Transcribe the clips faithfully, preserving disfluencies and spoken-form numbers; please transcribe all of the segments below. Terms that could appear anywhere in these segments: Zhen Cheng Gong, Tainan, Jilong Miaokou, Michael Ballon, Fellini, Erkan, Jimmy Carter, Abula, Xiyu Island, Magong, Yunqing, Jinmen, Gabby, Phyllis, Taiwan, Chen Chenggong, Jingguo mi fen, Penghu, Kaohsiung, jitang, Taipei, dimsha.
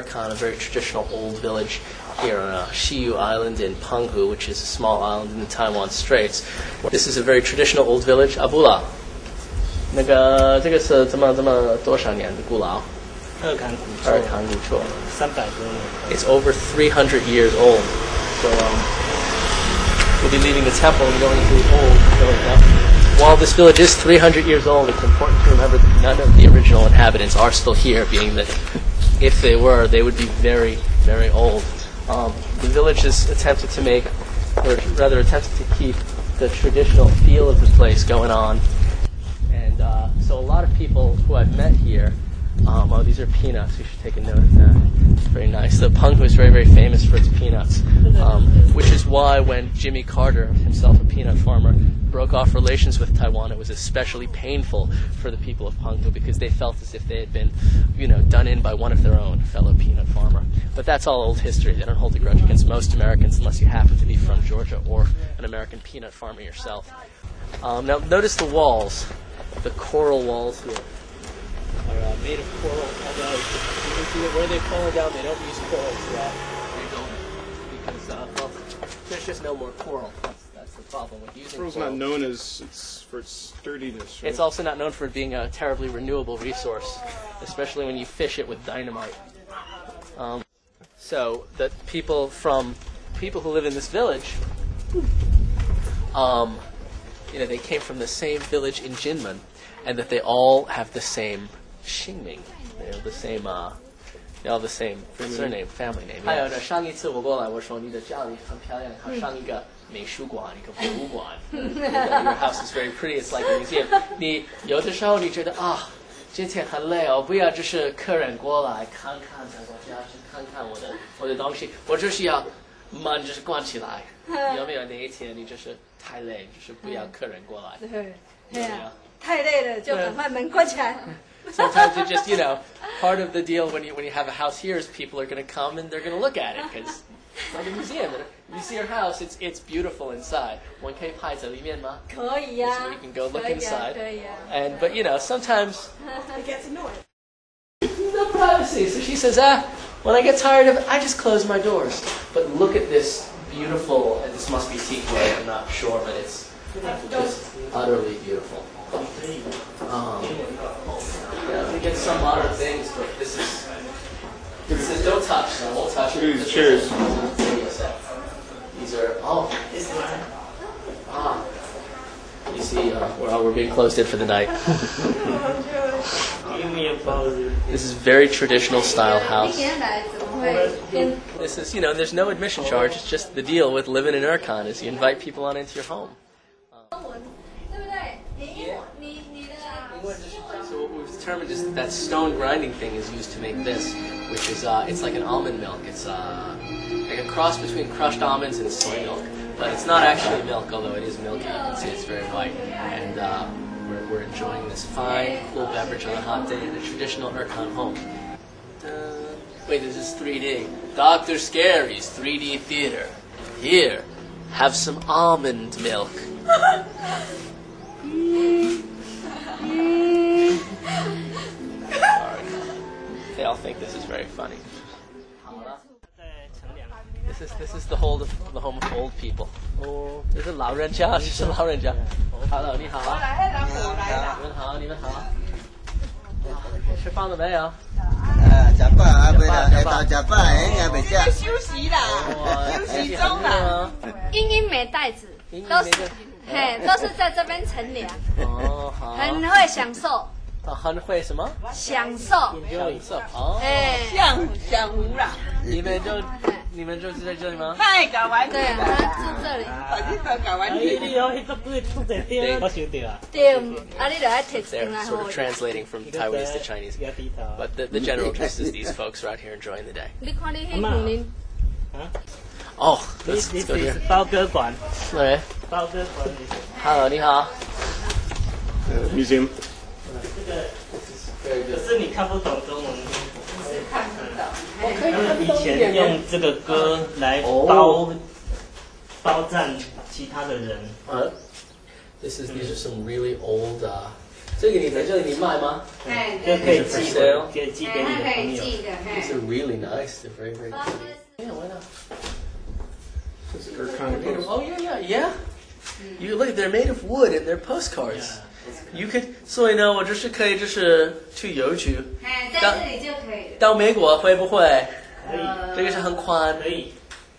Erkan, a very traditional old village here on uh, Xiyu Island in Penghu, which is a small island in the Taiwan Straits. This is a very traditional old village, Abula. 那个这个是这么这么多少年的古老？二坎古厝。二坎古厝。三百多年。It's over three hundred years old. So um, we'll be leaving the temple and going to the old village now. While this village is three hundred years old, it's important to remember that none of the original inhabitants are still here, being that if they were, they would be very, very old. Um, the village has attempted to make, or rather attempted to keep, the traditional feel of the place going on. And uh, so a lot of people who I've met here, um, oh, these are peanuts, you should take a note of that. It's very nice. The Penghu is very, very famous for its peanuts, um, which is why when Jimmy Carter, himself a peanut farmer, broke off relations with Taiwan, it was especially painful for the people of Penghu because they felt as if they had been, you know, done in by one of their own, fellow peanut farmer. But that's all old history. They don't hold a grudge against most Americans unless you happen to be from Georgia or an American peanut farmer yourself. Um, now, notice the walls, the coral walls here. Are uh, made of coral, although you can see that where they've fallen down, they don't use coral for that. They don't, because uh, well, there's just no more coral. That's, that's the problem with using coral's coral. Coral's not known as it's for its sturdiness. Right? It's also not known for being a terribly renewable resource, especially when you fish it with dynamite. Um, so that people from people who live in this village, um, you know, they came from the same village in Jinmen, and that they all have the same. Xingming, they have the same, uh, they all have the same surname, family name. Yeah. Your house is very pretty. It's like a museum. 你有的时候你觉得啊，今天很累哦，不要就是客人过来看看这个家，去看看我的我的东西，我就是要门就是关起来。有没有哪一天你就是太累，就是不要客人过来？对，对呀，太累了就赶快门关起来。Sometimes you just, you know, part of the deal when you when you have a house here is people are going to come and they're going to look at it because it's like a museum. And if you see your house, it's it's beautiful inside. One can hide in there, so you can go look inside. And but you know sometimes it gets annoying. No privacy. So she says, ah, when I get tired of it, I just close my doors. But look at this beautiful. And this must be teakwood. I'm not sure, but it's just utterly beautiful. Um, yeah, we get some modern things, but this is. It says don't touch, so we'll touch it. Cheers, cheers. These are. Oh, this is. Ah. You see, uh, we're, all, we're being closed in for the night. This is very traditional style house. This is, you know, there's no admission charge, it's just the deal with living in Erkan is you invite people on into your home. So what we've determined is that, that stone grinding thing is used to make this, which is, uh, it's like an almond milk. It's uh, like a cross between crushed almonds and soy milk. But it's not actually milk, although it is milky. You can see it's very white. And uh, we're, we're enjoying this fine, cool beverage on a hot day in a traditional Erkan home. Uh, wait, this is three D. Doctor Scary's three D theater. Here, have some almond milk. They all think this is very funny. This is this is the whole of, the home of old people. Oh, this is 老人家，这是老人家。Hello， 你好啊。你们好，你们好。吃饭了没有？哎，吃饭啊，没啦，下昼吃饭，哎呀，没吃。休息啦，休息中啦。英英没袋子，都是嘿，都是在这边乘凉。哦，好。很会享受。 啊，很会什么？享受，享受哦，哎，享享福啦！你们就你们就是在这里吗？太搞完了，对，住这里。啊，你太搞完了，你你有迄个鬼出在点？我晓得啊。对，啊，你来提醒啊。Sort of translating from Taiwanese to Chinese, but the the general gist is these folks are out here enjoying the day. 你看你黑古林，啊？ Oh, this this is 包哥馆。对，包哥馆。Hello， 你好。Museum. Very good. 可是你看不懂中文，是看不懂。他们以前用这个歌来包包占其他的人。This is these are some really old uh, 这个你在这里卖吗？哎，这可以寄的，可以寄给你的朋友。These are really nice. They're very, very pretty. Yeah, why not? Oh yeah, yeah, yeah. You look, they're made of wood and they're postcards. You could. 所以呢，我就是可以就是去邮局。哎，在这里就可以。到美国会不会？可以。这个是很宽。可以。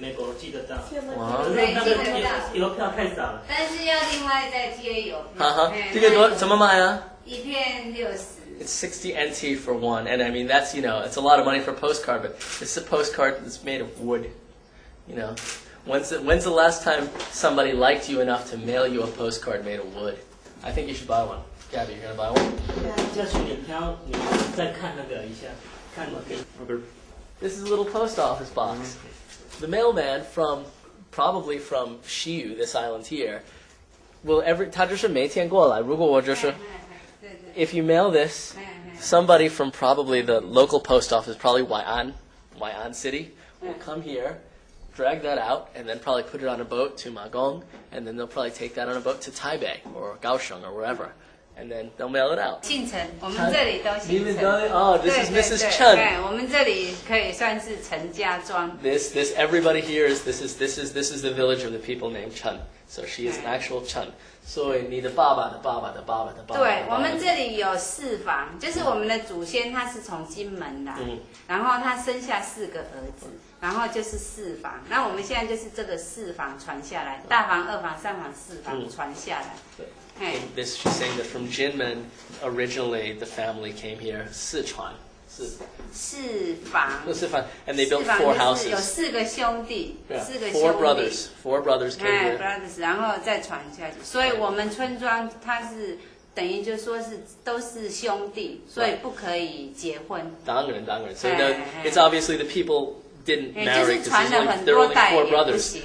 美国寄得到，哇！邮票太少了，但是要另外再贴邮票。哈哈，这个多怎么买啊？一片六十。It's sixty N T for one, and I mean that's you know it's a lot of money for a postcard, but it's a postcard that's made of wood. You know, when's the, when's the last time somebody liked you enough to mail you a postcard made of wood? I think you should buy one. Gabby, you're gonna buy one? Yeah. 就是邮票，你再看那个一下，看那个。This is a little post office box. The mailman from, probably from Xiyu, this island here, will every. 他就是每天过来。如果我就是 if you mail this, somebody from probably the local post office, probably Wai'an, Wai'an City, will come here, drag that out, and then probably put it on a boat to Magong, and then they'll probably take that on a boat to Taipei or Kaohsiung or wherever. And then they'll mail it out. 姓陈，我们这里都姓陈。Oh, this is Missus Chen. 对，我们这里可以算是陈家庄。This, this, everybody here is this is this is this is the village of the people named Chen. So she is an actual Chen. 所以你的爸爸的爸爸的爸爸的爸爸。对，我们这里有四房，就是我们的祖先他是从金门来，然后他生下四个儿子，然后就是四房。那我们现在就是这个四房传下来，大房、二房、三房、四房传下来。对。 This, she's saying that from Jinmen, originally the family came here, Sichuan. Sichuan. And they built four houses. Yeah, four brothers. Four brothers came here. Brothers, 然后再传下去。所以我们村庄它是等于就说是都是兄弟，所以不可以结婚。当然当然。So it's obviously the people didn't marry because like, there were only four brothers.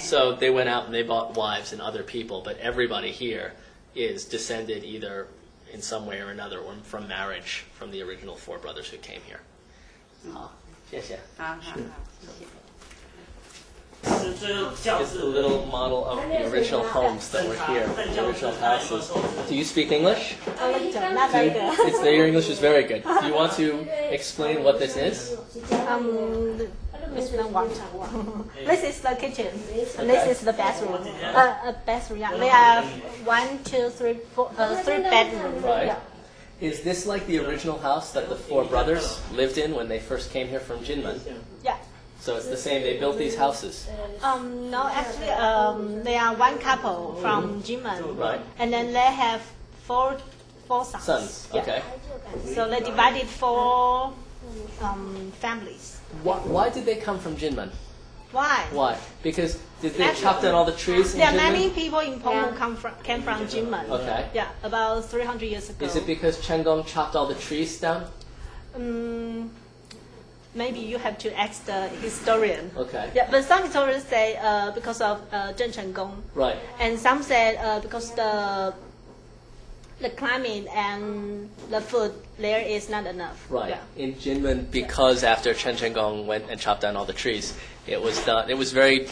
So they went out and they bought wives and other people, but everybody here. Is descended either in some way or another or from marriage from the original four brothers who came here. Oh, yes, yeah. It's the little model of the original homes that were here, the original houses. Do you speak English? Not very good. It's, your English is very good. Do you want to explain what this is? Um, This is the kitchen. And this is the bathroom. Uh, a bathroom. Yeah. There are one, two, three, four, uh, three bedrooms. Right. Yeah. Is this like the original house that the four brothers lived in when they first came here from Jinmen? Yeah. So it's the same. They built these houses. Um, no, actually, um, they are one couple from Jinmen. Right. And then they have four, four sons. Sons. Okay. Yeah. So they divided four um, families. Why, why did they come from Jinmen? Why? Why? Because did they Actually, chop down all the trees in Jinmen? Yeah, many people in Penghu come from came from Jinmen. Okay. Yeah, about three hundred years ago. Is it because Chenggong chopped all the trees down? Um, maybe you have to ask the historian. Okay. Yeah, but some historians say uh, because of uh, Zhen Cheng Gong. Right. And some said uh, because the the climate and the food there is not enough. Right. Yeah. In Jinmen, because after Chen Chenggong went and chopped down all the trees, it was done, it was very,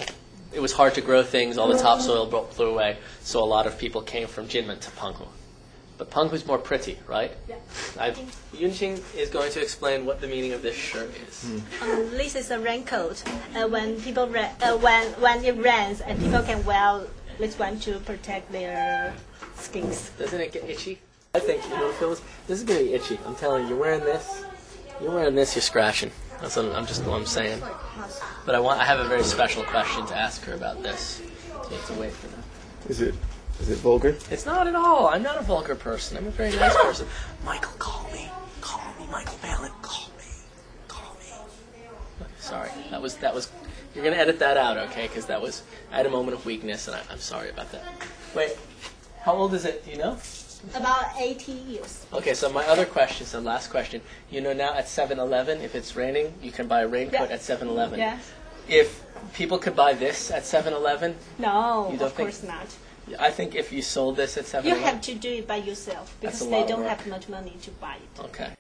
it was hard to grow things. All the topsoil blew away, so a lot of people came from Jinmen to Penghu. But Penghu's more pretty, right? Yeah. I've, Yunqing is going to explain what the meaning of this shirt is. Mm. Um, this is a raincoat. Uh, when people ra uh, when when it rains, and people can wear this one to protect their. Skins. Doesn't it get itchy? I think you know, Phyllis, this is gonna be itchy. I'm telling you, you're wearing this, you're wearing this, you're scratching. That's what I'm just what I'm saying. But I want, I have a very special question to ask her about this. So you have to wait for that. Is it, is it vulgar? It's not at all. I'm not a vulgar person. I'm a very nice person. Michael, call me, call me, Michael Ballon, call me, call me. Sorry, that was that was. You're gonna edit that out, okay? Because that was I had a moment of weakness, and I, I'm sorry about that. Wait. How old is it? Do you know? About eighty years. Okay, so my other question, so last question. You know now at seven eleven, if it's raining, you can buy a raincoat yeah. at seven eleven. Yeah. If people could buy this at seven eleven? No, of course not. I think if you sold this at seven eleven? You have to do it by yourself because they don't have much money to buy it. Okay.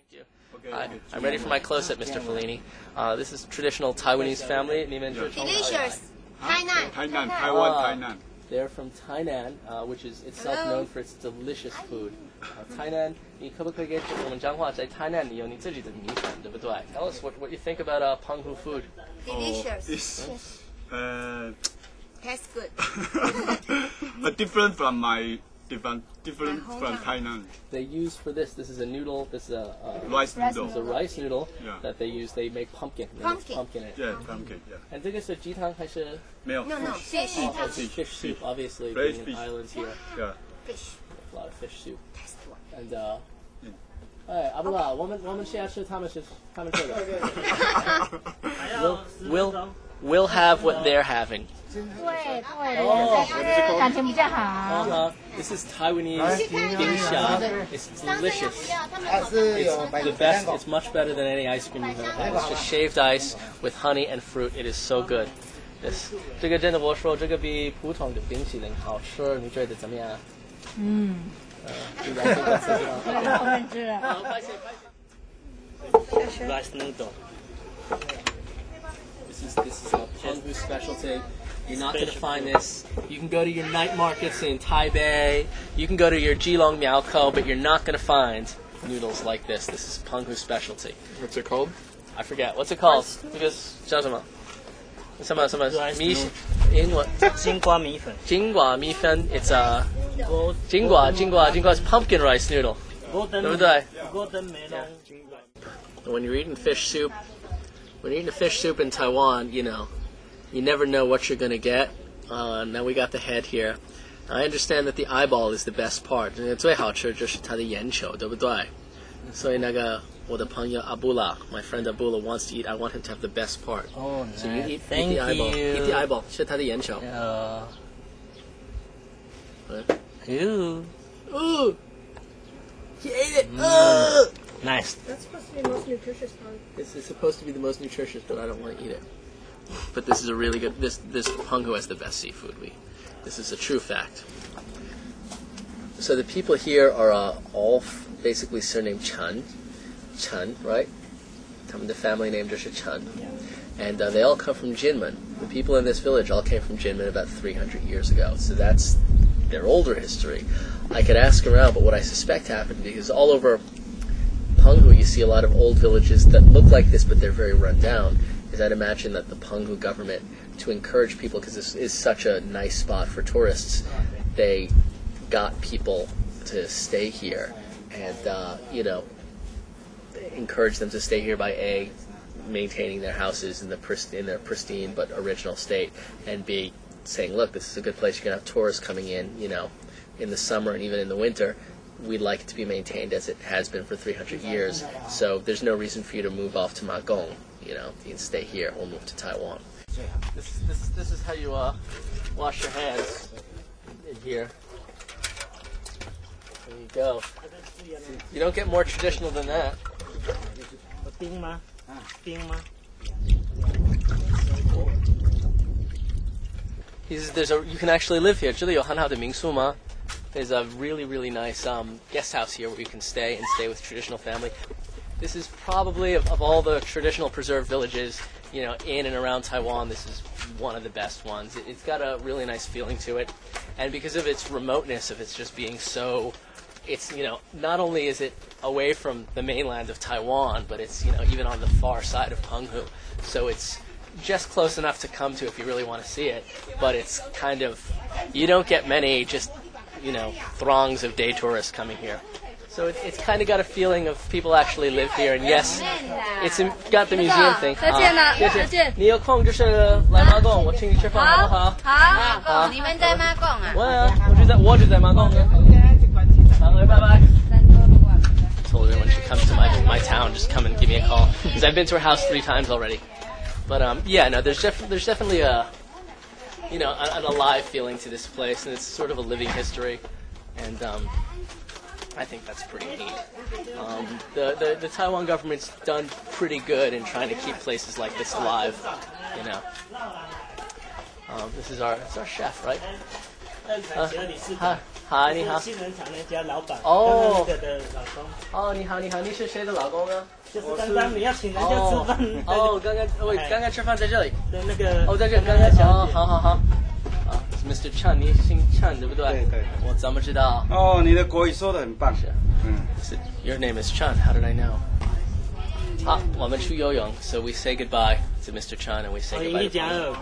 Hi, I'm ready for my close-up, Mister Fellini. Uh, this is traditional Taiwanese family. Delicious. Tainan. Tainan. Taiwan, Tainan. They're from Tainan, uh, which is itself Hello. known for its delicious food. Uh, Tainan, tell us what, what you think about uh, Penghu food. Delicious. Oh, it's, uh, Tastes good. uh, different from my different different from Tainan. They use for this. This is a noodle. This is a, a rice noodle. It's a rice noodle yeah. that they use. They make pumpkin. They pumpkin. Pumpkin in it. Yeah, pumpkin. Yeah. And this is a jitang or no? No, no. Fish. Fish, oh, fish, fish soup. Obviously, Fresh being in the islands here. Yeah. Fish. A lot of fish soup. And uh, yeah. Hey, Abula, okay. 我们我们现在吃他们吃他们这个。We'll we'll we'll have what they're having. Oh, this is Taiwanese dimsha. It's delicious. It's the best. It's much better than any ice cream you've ever had. It's just shaved ice with honey and fruit. It is so good. This, 这个真的我说这个比普通的冰淇淋好吃，你觉得怎么样？嗯。好难吃啊！Rice noodle. This is, this is a Penghu specialty. You're not going to find this. You can go to your night markets in Taipei. You can go to your Jilong Miaokou, but you're not going to find noodles like this. This is Penghu specialty. What's it called? I forget. What's it called? Because Jazuma. Some some mi in what? Jingguo mi fen. Jingguo mi fen. It's a jingguo jingguo jingguo is pumpkin rice noodle. Yeah. When you're eating fish soup. When you're eating fish soup in Taiwan, you know, you never know what you're going to get. Uh, now we got the head here. I understand that the eyeball is the best part. 最好吃就是它的眼球,对不对? So in Naga,我的朋友 Abula, my friend Abula wants to eat. I want him to have the best part. Oh, nice. So you eat, Thank eat the eyeball. You. Eat the eyeball. 吃它的眼球. Uh, Ew. Ooh. He ate it. Mm. Uh. Nice. That's supposed to be the most nutritious one. This is supposed to be the most nutritious, but I don't want to eat it. But this is a really good. This this Penghu has the best seafood. We, this is a true fact. So the people here are uh, all basically surnamed Chen, Chen, right? The family name is Chen, and uh, they all come from Jinmen. The people in this village all came from Jinmen about three hundred years ago. So that's their older history. I could ask around, but what I suspect happened because all over Penghu, you see a lot of old villages that look like this, but they're very run down. Is I'd imagine that the Penghu government, to encourage people, because this is such a nice spot for tourists, they got people to stay here and, uh, you know, encourage them to stay here by A, maintaining their houses in, the prist in their pristine but original state, and B, saying, look, this is a good place. You're going to have tourists coming in, you know, in the summer and even in the winter. We'd like it to be maintained as it has been for three hundred years, so there's no reason for you to move off to Magong. You know, you can stay here, we'll move to Taiwan. This, this, this is how you uh, wash your hands in here. There you go. You don't get more traditional than that. He's, there's a, you can actually live here. There's a really, really nice um, guest house here where you can stay and stay with traditional family. This is probably, of, of all the traditional preserved villages, you know, in and around Taiwan, this is one of the best ones. It, it's got a really nice feeling to it. And because of its remoteness, of its just being so, it's, you know, not only is it away from the mainland of Taiwan, but it's, you know, even on the far side of Penghu. So it's just close enough to come to if you really want to see it. But it's kind of, you don't get many just, you know, throngs of day tourists coming here. So it, it's kind of got a feeling of people actually live here, and yes, it's got the museum thing. I told her when she comes to my, my town, just come and give me a call, because I've been to her house three times already. But um, yeah, no, there's, def there's definitely a, you know, an alive feeling to this place, and it's sort of a living history, and um, I think that's pretty neat. Um, the, the the Taiwan government's done pretty good in trying to keep places like this alive, you know. Um, this is our it's our chef, right? Uh, hi, hi, ni hao. Oh, oh, ni hao, ni hao. 你是谁的老公呢? 就是刚刚你要请人家吃饭。哦，刚刚，喂，刚刚吃饭在这里。对，那个。哦，在这，刚刚。哦，好好好。啊。Mister Chen， 您姓Chen对不对？对对。我怎么知道？哦，你的国语说得很棒。是。嗯。Your name is Chen. How did I know? 好，我们去游泳，so we say goodbye to Mister Chen and we say goodbye.